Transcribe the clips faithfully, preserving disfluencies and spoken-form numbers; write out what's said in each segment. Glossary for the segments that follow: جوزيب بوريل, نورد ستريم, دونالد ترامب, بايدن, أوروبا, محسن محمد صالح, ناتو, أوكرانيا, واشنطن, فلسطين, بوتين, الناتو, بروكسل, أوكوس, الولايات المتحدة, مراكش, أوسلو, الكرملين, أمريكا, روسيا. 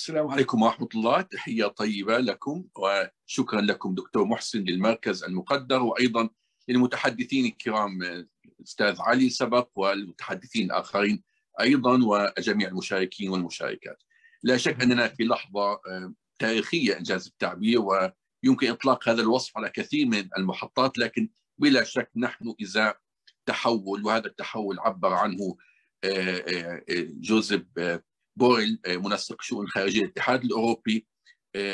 السلام عليكم ورحمة الله، تحية طيبة لكم وشكرا لكم دكتور محسن للمركز المقدر، وأيضا للمتحدثين الكرام الأستاذ علي سبق والمتحدثين الآخرين أيضا وجميع المشاركين والمشاركات. لا شك أننا في لحظة تاريخية إنجاز التعبير، ويمكن إطلاق هذا الوصف على كثير من المحطات، لكن بلا شك نحن إذا تحول، وهذا التحول عبر عنه جوزيب بوريل منسق شؤون خارجية الاتحاد الأوروبي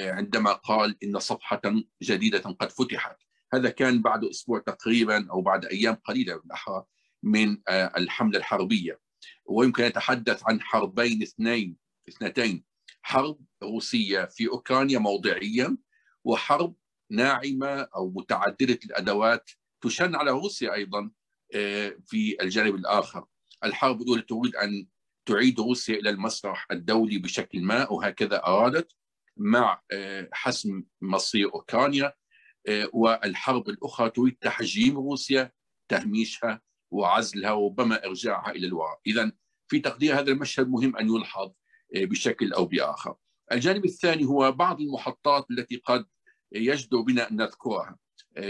عندما قال إن صفحة جديدة قد فتحت. هذا كان بعد أسبوع تقريبا أو بعد أيام قليلة بالأحرى من الحملة الحربية، ويمكن نتحدث عن حربين اثنين اثنتين حرب روسية في أوكرانيا موضعيا، وحرب ناعمة أو متعددة الأدوات تشن على روسيا أيضا في الجانب الآخر. الحرب الأولى تريد أن تعيد روسيا إلى المسرح الدولي بشكل ما، وهكذا أرادت مع حسم مصير أوكرانيا، والحرب الأخرى تريد تحجيم روسيا، تهميشها وعزلها وربما إرجاعها إلى الوراء. إذن في تقدير هذا المشهد مهم أن يلحظ بشكل أو بآخر. الجانب الثاني هو بعض المحطات التي قد يجدر بنا أن نذكرها.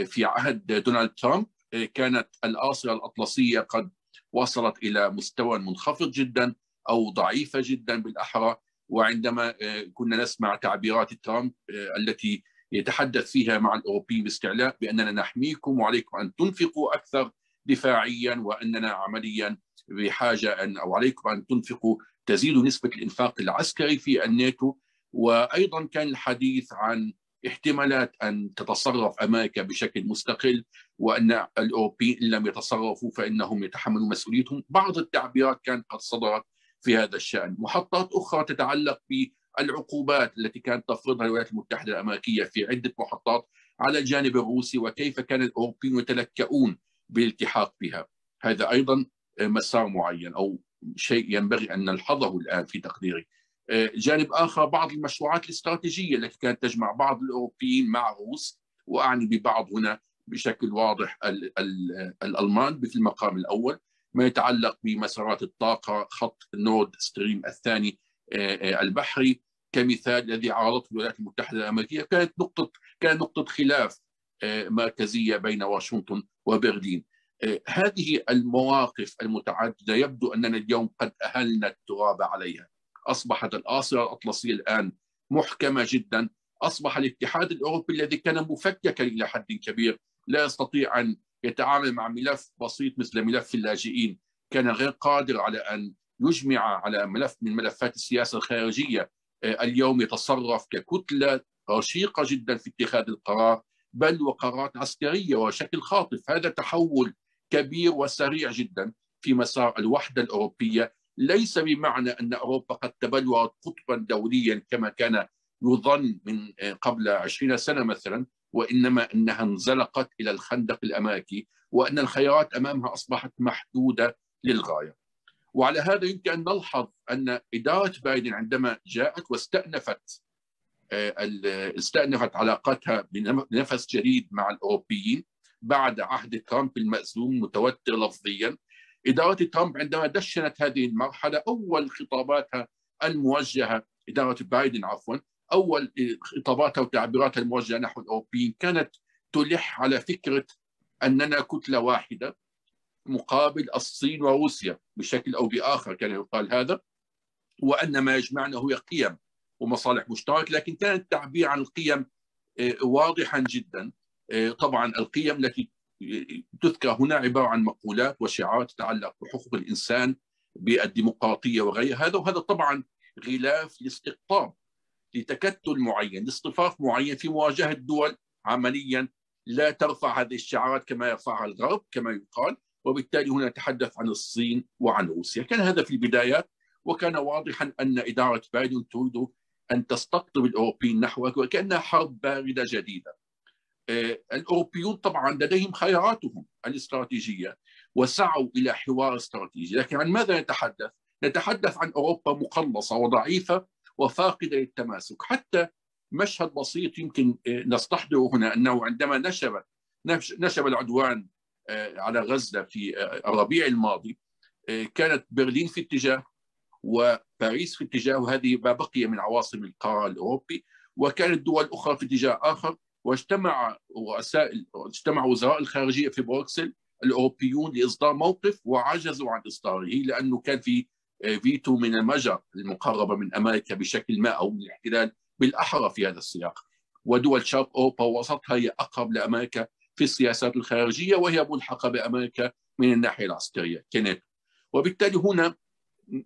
في عهد دونالد ترامب كانت الآصلة الأطلسية قد وصلت إلى مستوى منخفض جدا أو ضعيفة جدا بالأحرى، وعندما كنا نسمع تعبيرات ترامب التي يتحدث فيها مع الأوروبيين باستعلاء بأننا نحميكم وعليكم أن تنفقوا أكثر دفاعيا، وأننا عمليا بحاجة أن أو عليكم أن تنفقوا، تزيد نسبة الإنفاق العسكري في الناتو. وأيضا كان الحديث عن احتمالات أن تتصرف أمريكا بشكل مستقل، وأن الأوروبيين إن لم يتصرفوا فإنهم يتحملوا مسؤوليتهم. بعض التعبيرات كانت قد صدرت في هذا الشأن. محطات أخرى تتعلق بالعقوبات التي كانت تفرضها الولايات المتحدة الأمريكية في عدة محطات على الجانب الروسي، وكيف كان الأوروبيين يتلكؤون بالالتحاق بها. هذا أيضا مسار معين أو شيء ينبغي أن نلحظه الآن في تقديري. جانب آخر بعض المشروعات الاستراتيجية التي كانت تجمع بعض الأوروبيين مع الروس، وأعني ببعض هنا بشكل واضح ال ال الألمان في المقام الأول، ما يتعلق بمسارات الطاقة، خط نورد ستريم الثاني البحري كمثال الذي عارضته الولايات المتحدة الأمريكية. كانت نقطة كانت نقطة خلاف مركزية بين واشنطن وبرلين. هذه المواقف المتعددة يبدو أننا اليوم قد أهلنا التراب عليها. أصبحت الآصلة الأطلسية الآن محكمة جدا، أصبح الاتحاد الأوروبي الذي كان مفككا إلى حد كبير لا يستطيع أن يتعامل مع ملف بسيط مثل ملف اللاجئين، كان غير قادر على أن يجمع على ملف من ملفات السياسة الخارجية. اليوم يتصرف ككتلة رشيقة جدا في اتخاذ القرار، بل وقرارات عسكرية وشكل خاطف. هذا تحول كبير وسريع جدا في مسار الوحدة الأوروبية، ليس بمعنى أن أوروبا قد تبلورت قطبا دوليا كما كان يظن من قبل عشرين سنة مثلا، وإنما أنها انزلقت إلى الخندق الأمريكي، وأن الخيارات أمامها أصبحت محدودة للغاية. وعلى هذا يمكن أن نلحظ أن إدارة بايدن عندما جاءت واستأنفت استأنفت علاقتها بنفس جديد مع الأوروبيين بعد عهد ترامب المأزوم متوتر لفظيا، إدارة ترامب عندما دشنت هذه المرحلة أول خطاباتها الموجهة، إدارة بايدن عفوا، أول خطاباتها وتعبيراتها الموجهة نحو الأوروبيين كانت تلح على فكرة أننا كتلة واحدة مقابل الصين وروسيا بشكل أو بآخر، كان يقال هذا، وأن ما يجمعنا هو قيم ومصالح مشتركة، لكن كان التعبير عن القيم واضحا جدا. طبعا القيم التي تذكر هنا عبارة عن مقولات وشعارات تتعلق بحقوق الإنسان، بالديمقراطية وغيرها، هذا وهذا طبعا غلاف لاستقطاب، لتكتل معين، لاصطفاف معين في مواجهة دول عمليا لا ترفع هذه الشعارات كما يرفعها الغرب كما يقال، وبالتالي هنا نتحدث عن الصين وعن روسيا. كان هذا في البدايات، وكان واضحا أن إدارة بايدن تريد أن تستقطب الأوروبيين نحوها، وكأنها حرب باردة جديدة. الأوروبيون طبعا لديهم خياراتهم الاستراتيجية، وسعوا إلى حوار استراتيجي، لكن عن ماذا نتحدث؟ نتحدث عن أوروبا مقلصة وضعيفة وفاقدة للتماسك. حتى مشهد بسيط يمكن نستحضره هنا، أنه عندما نشب نشب العدوان على غزة في الربيع الماضي، كانت برلين في اتجاه وباريس في اتجاه هذه ما بقي من عواصم القارة الأوروبي، وكانت دول أخرى في اتجاه آخر، واجتمع رؤساء اجتمع وزراء الخارجية في بروكسل الأوروبيون لإصدار موقف وعجزوا عن إصداره لأنه كان في فيتو من المجر المقربة من أمريكا بشكل ما أو من الاحتلال بالأحرى في هذا السياق. ودول شرق أوروبا ووسطها هي أقرب لأمريكا في السياسات الخارجية وهي ملحقة بأمريكا من الناحية العسكرية كناتو. وبالتالي هنا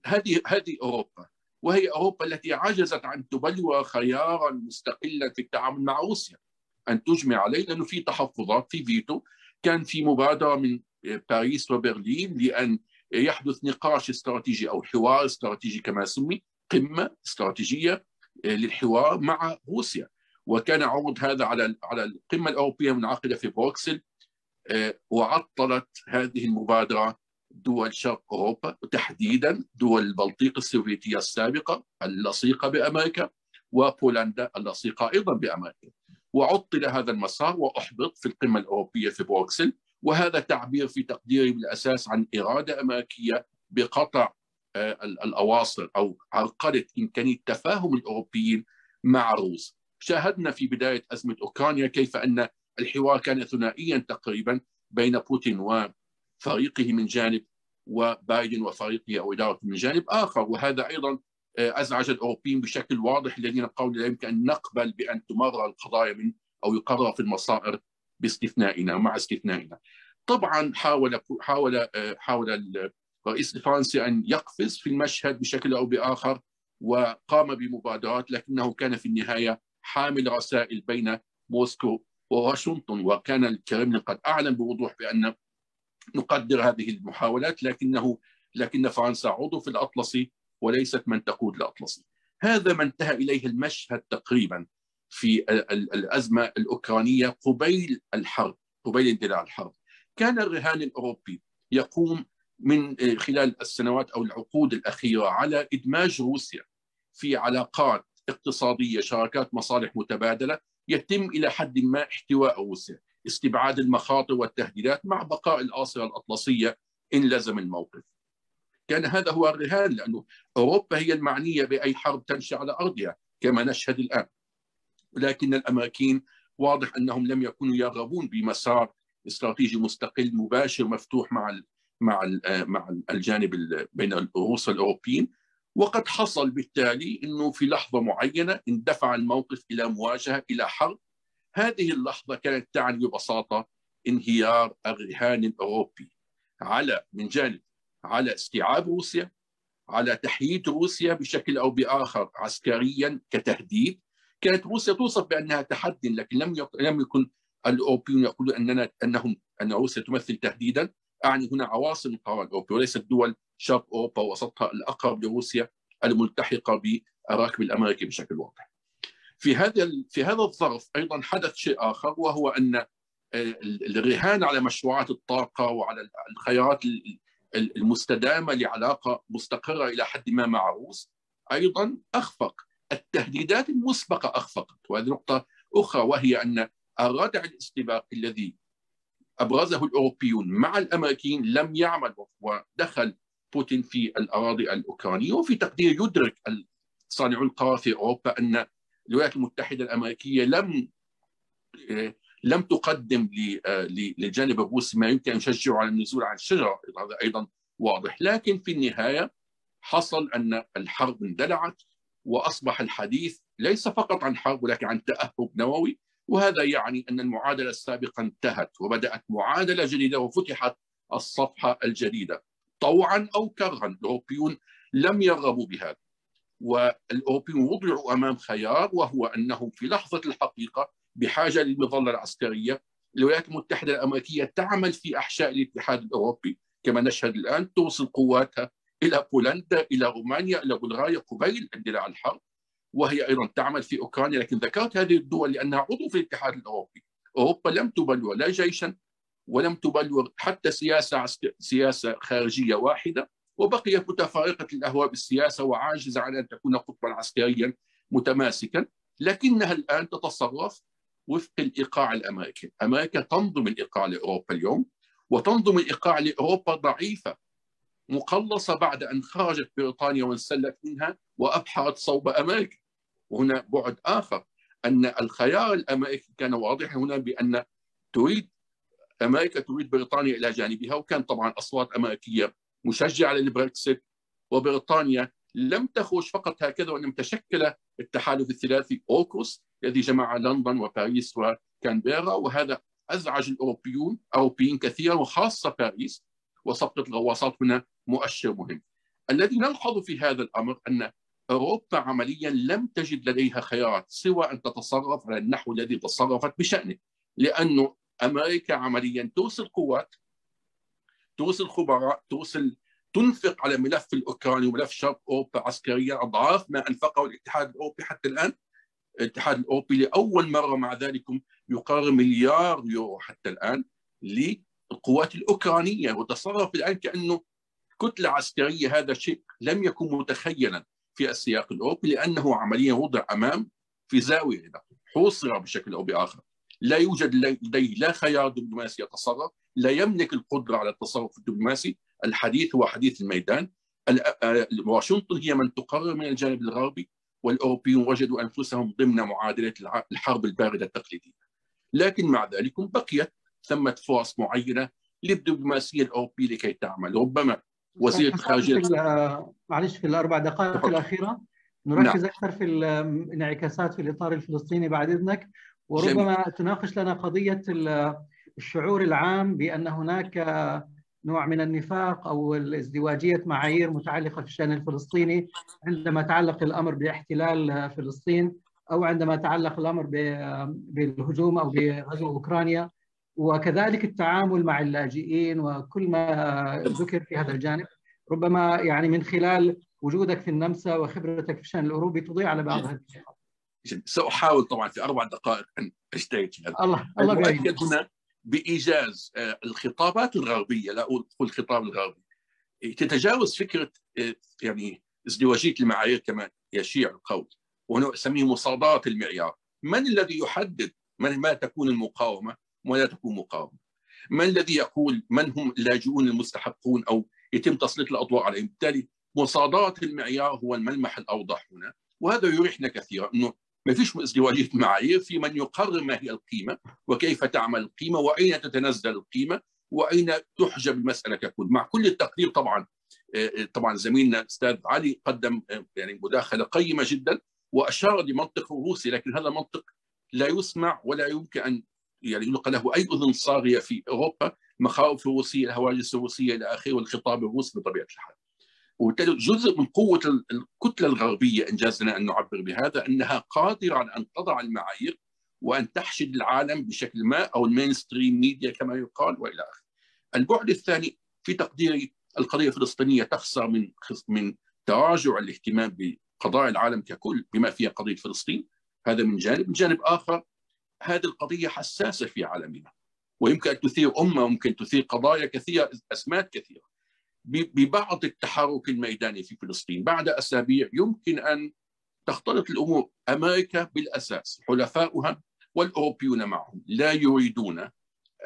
هذه هذه أوروبا، وهي أوروبا التي عجزت عن تبلور خيارا مستقلا في التعامل مع روسيا أن تجمع عليه، لأنه في تحفظات في فيتو. كان في مبادرة من باريس وبرلين لأن يحدث نقاش استراتيجي أو حوار استراتيجي كما سمي، قمة استراتيجية للحوار مع روسيا، وكان عرض هذا على على القمة الأوروبية منعقدة في بروكسل، وعطلت هذه المبادرة دول شرق أوروبا وتحديدا دول البلطيق السوفيتية السابقة اللصيقة بأمريكا وبولندا اللصيقة أيضا بأمريكا، وعطل هذا المسار وأحبط في القمة الأوروبية في بروكسل. وهذا تعبير في تقديري بالأساس عن إرادة أمريكية بقطع الأواصر أو عرقلة إمكانية تفاهم الأوروبيين مع الروس. شاهدنا في بداية أزمة أوكرانيا كيف أن الحوار كان ثنائيا تقريبا بين بوتين وفريقه من جانب وبايدن وفريقه أو إدارته من جانب آخر، وهذا أيضا أزعج الأوروبيين بشكل واضح الذين قالوا لا يمكن أن نقبل بأن تمرر القضايا من أو يقرر في المصائر باستثنائنا مع استثنائنا. طبعا حاول حاول حاول الرئيس الفرنسي أن يقفز في المشهد بشكل أو بآخر وقام بمبادرات، لكنه كان في النهاية حامل رسائل بين موسكو وواشنطن، وكان الكرملين قد أعلن بوضوح بأن نقدر هذه المحاولات لكنه لكن فرنسا عضو في الأطلسي وليست من تقود الأطلسي. هذا ما انتهى إليه المشهد تقريبا في الأزمة الأوكرانية قبيل الحرب، قبيل اندلاع الحرب. كان الرهان الأوروبي يقوم من خلال السنوات أو العقود الأخيرة على إدماج روسيا في علاقات اقتصادية، شراكات مصالح متبادلة يتم إلى حد ما احتواء روسيا، استبعاد المخاطر والتهديدات مع بقاء الآصرة الأطلسية إن لزم الموقف. كان هذا هو الرهان، لأنه أوروبا هي المعنية بأي حرب تنشأ على أرضها كما نشهد الآن. لكن الأمريكيين واضح أنهم لم يكونوا يرغبون بمسار استراتيجي مستقل مباشر مفتوح مع ال مع ال مع الجانب بين الروس والأوروبيين، وقد حصل بالتالي أنه في لحظة معينة اندفع الموقف إلى مواجهة إلى حرب. هذه اللحظة كانت تعني ببساطة انهيار الرهان الأوروبي على من جانب على استيعاب روسيا، على تحييد روسيا بشكل أو بآخر عسكريا كتهديد. كانت روسيا توصف بأنها تحدي، لكن لم لم يكن الأوروبيون يقولون أننا أنهم أن روسيا تمثل تهديدا. أعني هنا عواصم القارة الأوروبية وليست دول شرق أوروبا ووسطها الأقرب لروسيا الملتحقة بالراكب الأمريكي بشكل واضح. في هذا في هذا الظرف أيضا حدث شيء آخر، وهو أن الرهان على مشروعات الطاقة وعلى الخيارات المستدامة لعلاقة مستقرة إلى حد ما مع الروس أيضا أخفق. التهديدات المسبقة أخفقت، وهذه نقطة أخرى، وهي أن الردع الاستباقي الذي أبرزه الأوروبيون مع الأمريكيين لم يعمل، ودخل بوتين في الأراضي الأوكرانية. وفي تقدير يدرك صانعو القرار في أوروبا أن الولايات المتحدة الأمريكية لم لم تقدم للجانب الروسي ما يمكن أن يشجعه على النزول عن الشجرة، هذا أيضا واضح. لكن في النهاية حصل أن الحرب اندلعت، وأصبح الحديث ليس فقط عن حرب ولكن عن تأهب نووي، وهذا يعني أن المعادلة السابقة انتهت وبدأت معادلة جديدة وفتحت الصفحة الجديدة طوعا أو كرها. الأوروبيون لم يرغبوا بهذا، والأوروبيون وضعوا أمام خيار، وهو أنهم في لحظة الحقيقة بحاجة للمظلة العسكرية. الولايات المتحدة الأمريكية تعمل في أحشاء الاتحاد الأوروبي كما نشهد الآن، توصل قواتها إلى بولندا، إلى رومانيا، إلى بلغاريا قبيل اندلاع الحرب، وهي أيضا تعمل في أوكرانيا. لكن ذكرت هذه الدول لأنها عضو في الاتحاد الأوروبي. أوروبا لم تبلور لا جيشا ولم تبلور حتى سياسة سياسة خارجية واحدة، وبقيت متفارقة الأهواء بالسياسة وعاجزة عن أن تكون قطبا عسكريا متماسكا. لكنها الآن تتصرف وفق الإيقاع الأمريكي. أمريكا تنظم الإيقاع لأوروبا اليوم، وتنظم الإيقاع لأوروبا ضعيفة، مقلصة بعد أن خرجت بريطانيا وانسلت منها وأبحرت صوب أمريكا. وهنا بعد آخر، أن الخيار الأمريكي كان واضحا هنا بأن تريد أمريكا تريد بريطانيا إلى جانبها، وكان طبعا أصوات أمريكية مشجعة للبريكسيت، وبريطانيا لم تخرج فقط هكذا، وإنما تشكل التحالف الثلاثي أوكوس الذي جمع لندن وباريس وكانبيرا، وهذا أزعج الأوروبيون أوروبيين كثيرا وخاصة باريس، وسقط الغواصات هنا مؤشر مهم. الذي نلحظ في هذا الأمر أن أوروبا عمليا لم تجد لديها خيارات سوى أن تتصرف على النحو الذي تصرفت بشأنه، لأن أمريكا عمليا ترسل قوات، ترسل خبراء، ترسل تنفق على ملف الأوكراني وملف شرق أوروبا عسكريا أضعاف ما أنفقه الاتحاد الأوروبي حتى الآن. الاتحاد الأوروبي لأول مرة مع ذلك يقرر مليار يورو حتى الآن للقوات الأوكرانية، وتصرف الآن كأنه كتلة عسكرية. هذا شيء لم يكن متخيلا في السياق الأوروبي، لأنه عمليا وضع أمام في زاوية حوصر بشكل أو بآخر، لا يوجد لديه لا خيار دبلوماسي يتصرف، لا يملك القدرة على التصرف الدبلوماسي. الحديث هو حديث الميدان. واشنطن هي من تقرر من الجانب الغربي، والأوروبيون وجدوا أنفسهم ضمن معادلة الحرب الباردة التقليدية. لكن مع ذلك بقيت ثمة فرص معينة للدبلوماسية الأوروبية لكي تعمل. ربما وزير الخارجية معلش في الأربع دقائق الأخيرة نركز نعم. أكثر في الانعكاسات في الإطار الفلسطيني بعد إذنك، وربما جميل. تناقش لنا قضية الشعور العام بأن هناك نوع من النفاق أو الازدواجية معايير متعلقة في الشأن الفلسطيني عندما تعلق الأمر باحتلال فلسطين أو عندما تعلق الأمر بالهجوم أو بغزو أوكرانيا، وكذلك التعامل مع اللاجئين وكل ما ذكر في هذا الجانب. ربما يعني من خلال وجودك في النمسا وخبرتك في الشأن الأوروبي تضيء على بعض هذه النقاط. سأحاول طبعا في أربع دقائق أن أجتهد في هذا. الله الله المؤكد هنا بإيجاز الخطابات الغربية، لا أقول الخطاب الغربي، تتجاوز فكرة يعني ازدواجية المعايير كما يشيع القول، وهنا أسميه مصادرة المعيار. من الذي يحدد من ما تكون المقاومة ولا تكون مقاومة؟ من الذي يقول من هم اللاجئون المستحقون أو يتم تسليط الأضواء عليهم؟ بالتالي مصادرة المعيار هو الملمح الأوضح هنا، وهذا يريحنا كثيرا أنه ما فيش ازدواجية معايير في من يقرر ما هي القيمة وكيف تعمل القيمة وأين تتنزل القيمة وأين تحجب المسألة ككل، مع كل التقدير. طبعا طبعا زميلنا أستاذ علي قدم يعني مداخلة قيمة جدا وأشار لمنطق روسي، لكن هذا منطق لا يسمع ولا يمكن أن يعني يلقى له أي أذن صاغية في أوروبا. مخاوف روسية، الهواجس الروسية إلى آخره، والخطاب الروسي بطبيعة الحال. وبالتالي جزء من قوة الكتلة الغربية إنجاز لنا أن نعبر بهذا أنها قادرة على أن تضع المعايير وأن تحشد العالم بشكل ما، أو المينستريم ميديا كما يقال، وإلى آخره. البعد الثاني في تقديري القضية الفلسطينية تخسر من من تراجع الاهتمام بقضايا العالم ككل بما فيها قضية فلسطين. هذا من جانب. من جانب آخر هذه القضية حساسة في عالمنا، ويمكن أن تثير أمة، ويمكن تثير قضايا كثيرة، أزمات كثيرة. ببعض التحرك الميداني في فلسطين بعد أسابيع يمكن أن تختلط الأمور. أمريكا بالأساس حلفاؤها والأوروبيون معهم لا يريدون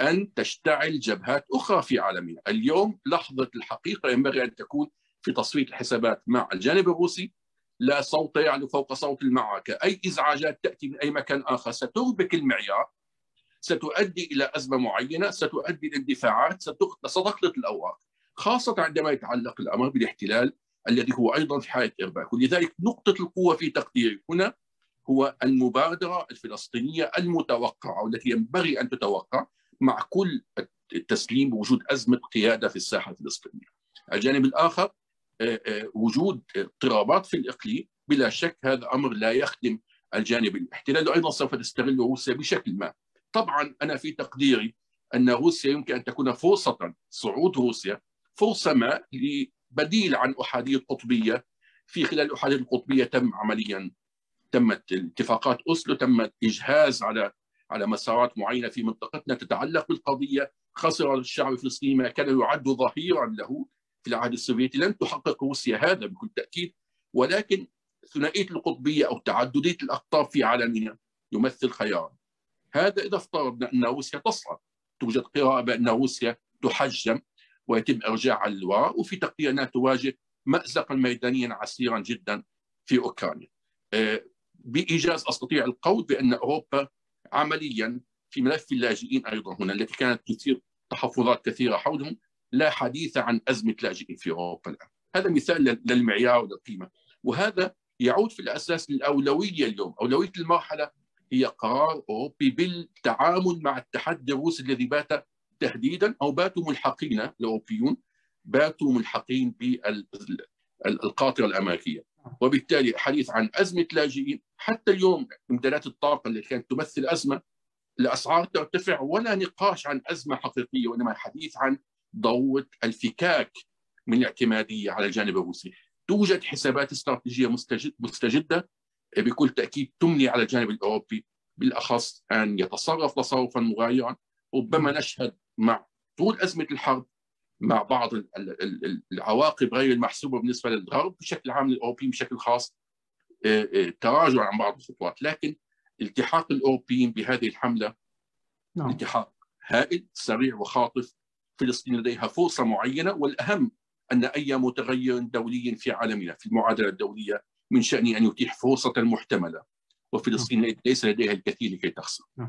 أن تشتعل جبهات أخرى في عالمنا. اليوم لحظة الحقيقة ينبغي أن تكون في تصفية الحسابات مع الجانب الروسي. لا صوت يعلو فوق صوت المعركة. أي إزعاجات تأتي من أي مكان آخر ستربك المعيار، ستؤدي إلى أزمة معينة، ستؤدي إلى اندفاعات، ستخلط الأوراق، خاصة عندما يتعلق الأمر بالاحتلال الذي هو أيضا في حالة إرباك. ولذلك نقطة القوة في تقديري هنا هو المبادرة الفلسطينية المتوقعة والتي ينبغي أن تتوقع، مع كل التسليم بوجود أزمة قيادة في الساحة الفلسطينية. الجانب الآخر وجود اضطرابات في الإقليم، بلا شك هذا أمر لا يخدم الجانب الاحتلال، وأيضا سوف تستغل روسيا بشكل ما. طبعا أنا في تقديري أن روسيا يمكن أن تكون فرصة، صعود روسيا فرصة ما لبديل عن أحادية قطبية. في خلال الأحادية القطبية تم عمليا تمت اتفاقات أوسلو، تم إجهاز على على مسارات معينة في منطقتنا تتعلق بالقضية. خسر الشعب الفلسطيني ما كان يعد ظهيرا له في العهد السوفيتي. لن تحقق روسيا هذا بكل تأكيد، ولكن ثنائية القطبية أو تعددية الأقطاب في عالمنا يمثل خيار. هذا إذا افترضنا أن روسيا تصعد. توجد قراءة بأن روسيا تحجم ويتم إرجاعها للوراء، وفي تقدير أنها تواجه مأزقا ميدانيا عسيرا جدا في أوكرانيا. بإيجاز أستطيع القول بأن أوروبا عمليا في ملف اللاجئين أيضا هنا التي كانت تثير تحفظات كثيرة حولهم، لا حديث عن أزمة لاجئين في أوروبا الآن. هذا مثال للمعيار وللقيمة، وهذا يعود في الأساس للأولوية اليوم. أولوية المرحلة هي قرار أوروبي بالتعامل مع التحدي الروسي الذي بات تهديدا أو باتوا ملحقين، الأوروبيون باتوا ملحقين بالقاطرة الأمريكية، وبالتالي حديث عن أزمة لاجئين. حتى اليوم إمدادات الطاقة التي كانت تمثل أزمة، الأسعار ترتفع، ولا نقاش عن أزمة حقيقية، وإنما حديث عن ضرورة الفكاك من الاعتمادية على الجانب الروسي. توجد حسابات استراتيجية مستجدة بكل تأكيد تمني على الجانب الأوروبي بالأخص أن يتصرف تصرفا مغايرا. ربما نشهد مع طول أزمة الحرب مع بعض العواقب غير المحسوبة بالنسبة للغرب بشكل عام، للأوروبيين بشكل خاص، تراجع عن بعض الخطوات، لكن التحاق الأوروبيين بهذه الحملة نعم. التحاق هائل سريع وخاطف. فلسطين لديها فرصة معينة، والأهم أن أي متغير دولي في عالمنا في المعادلة الدولية من شأنه أن يتيح فرصة محتملة، وفلسطين ليس لديها الكثير لكي تخسر.